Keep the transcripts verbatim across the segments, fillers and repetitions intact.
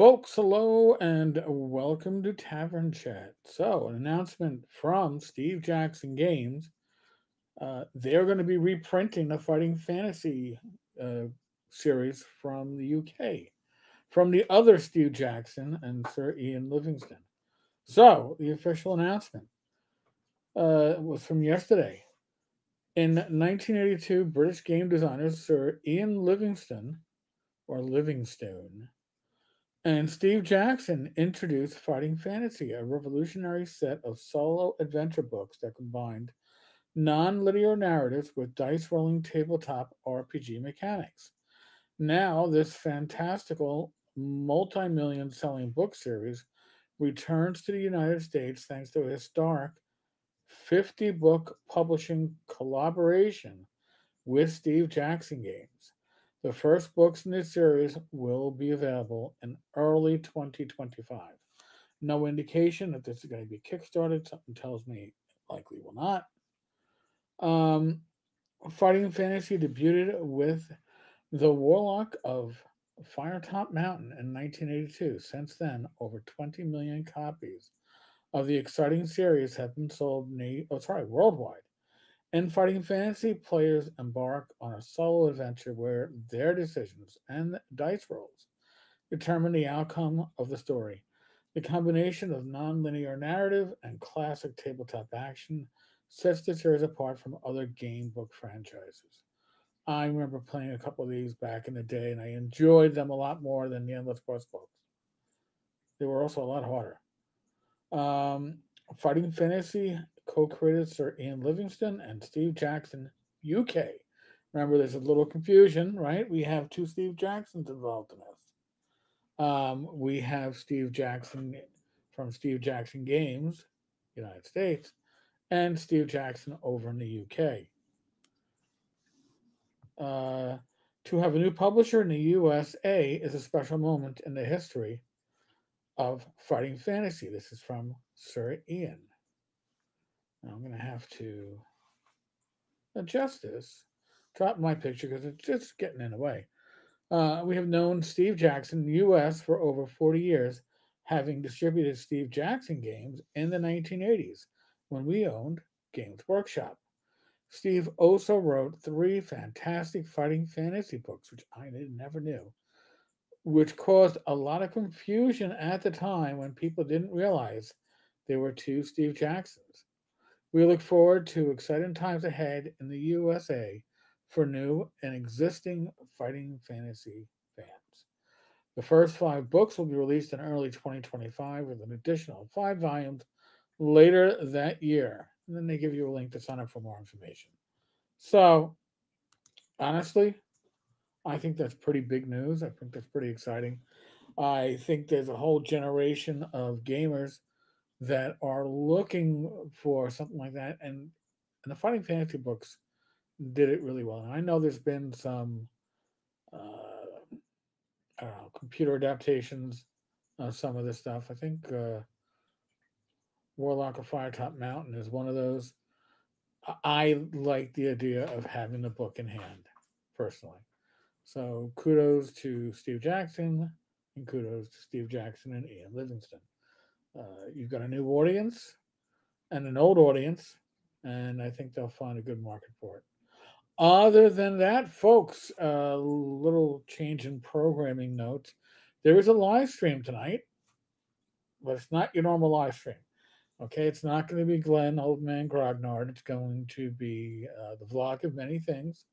Folks, hello and welcome to Tavern Chat. So, an announcement from Steve Jackson Games. Uh, they're going to be reprinting the Fighting Fantasy uh, series from the U K, from the other Steve Jackson and Sir Ian Livingstone. So, the official announcement uh, was from yesterday. In nineteen eighty-two, British game designers Sir Ian Livingstone, or Livingstone, and Steve Jackson introduced Fighting Fantasy, a revolutionary set of solo adventure books that combined non-linear narratives with dice-rolling tabletop R P G mechanics. Now, this fantastical, multi-million selling book series returns to the United States thanks to a historic fifty-book publishing collaboration with Steve Jackson Games. The first books in this series will be available in early twenty twenty-five. No indication that this is going to be kickstarted. Something tells me it likely will not. Um, Fighting Fantasy debuted with The Warlock of Firetop Mountain in nineteen eighty-two. Since then, over twenty million copies of the exciting series have been sold na- oh, sorry, worldwide. In Fighting Fantasy, players embark on a solo adventure where their decisions and dice rolls determine the outcome of the story. The combination of non-linear narrative and classic tabletop action sets the series apart from other game book franchises. I remember playing a couple of these back in the day, and I enjoyed them a lot more than the Endless Quest books. They were also a lot harder. Um, Fighting Fantasy co-created Sir Ian Livingstone and Steve Jackson U K. Remember, there's a little confusion, right? We have two Steve Jacksons involved in this. Um, we have Steve Jackson from Steve Jackson Games, United States, and Steve Jackson over in the U K. Uh, to have a new publisher in the U S A is a special moment in the history of Fighting Fantasy. This is from Sir Ian. Now I'm going to have to adjust this. Drop my picture because it's just getting in the way. Uh, we have known Steve Jackson, U S, for over forty years, having distributed Steve Jackson games in the nineteen eighties when we owned Games Workshop. Steve also wrote three fantastic Fighting Fantasy books, which I never knew, which caused a lot of confusion at the time when people didn't realize there were two Steve Jacksons. We look forward to exciting times ahead in the U S A for new and existing Fighting Fantasy fans. The first five books will be released in early twenty twenty-five with an additional five volumes later that year. And then they give you a link to sign up for more information. So, honestly, I think that's pretty big news. I think that's pretty exciting. I think there's a whole generation of gamers that are looking for something like that. And, and the Fighting Fantasy books did it really well. And I know there's been some uh, I don't know, computer adaptations of some of this stuff. I think uh, Warlock of Firetop Mountain is one of those. I like the idea of having the book in hand, personally. So kudos to Steve Jackson, and kudos to Steve Jackson and Ian Livingstone. Uh, you've got a new audience and an old audience, and I think they'll find a good market for it. Other than that, folks, a uh, little change in programming notes. There is a live stream tonight, but it's not your normal live stream. Okay, it's not going to be Glenn, Old Man Grognard. It's going to be uh, the vlog of many things.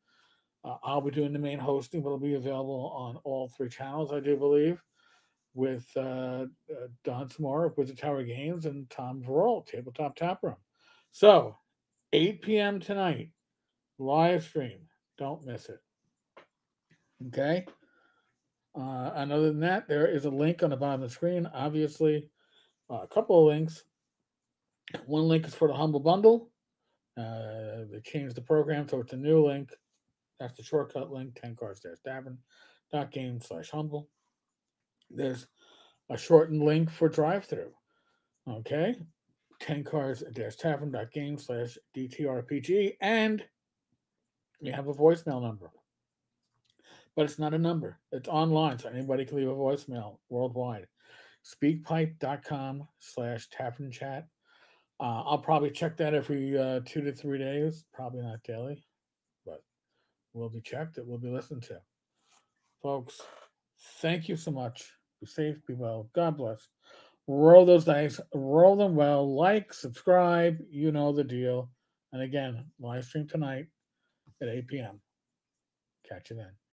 Uh, I'll be doing the main hosting, but it'll be available on all three channels, I do believe, with uh, uh, Don Samar of Wizard Tower Games and Tom Verrall, Tabletop Taproom. So, eight p.m. tonight, live stream. Don't miss it. Okay? Uh, and other than that, there is a link on the bottom of the screen, obviously. Uh, a couple of links. One link is for the Humble Bundle. Uh, they changed the program, so it's a new link. That's the shortcut link, ten cards there, tavern dot game slash humble. There's a shortened link for drive-thru. Okay, ten cards dash tavern dot game slash D T R P G, and you have a voicemail number. but it's not a number. It's online, so anybody can leave a voicemail worldwide. speak pipe dot com slash tavern chat. Uh, I'll probably check that every uh, two to three days, probably not daily, but will be checked. It will be listened to. Folks, thank you so much. Be safe, be well. God bless. Roll those dice. Roll them well. Like, subscribe. You know the deal. And again, live stream tonight at eight p m Catch you then.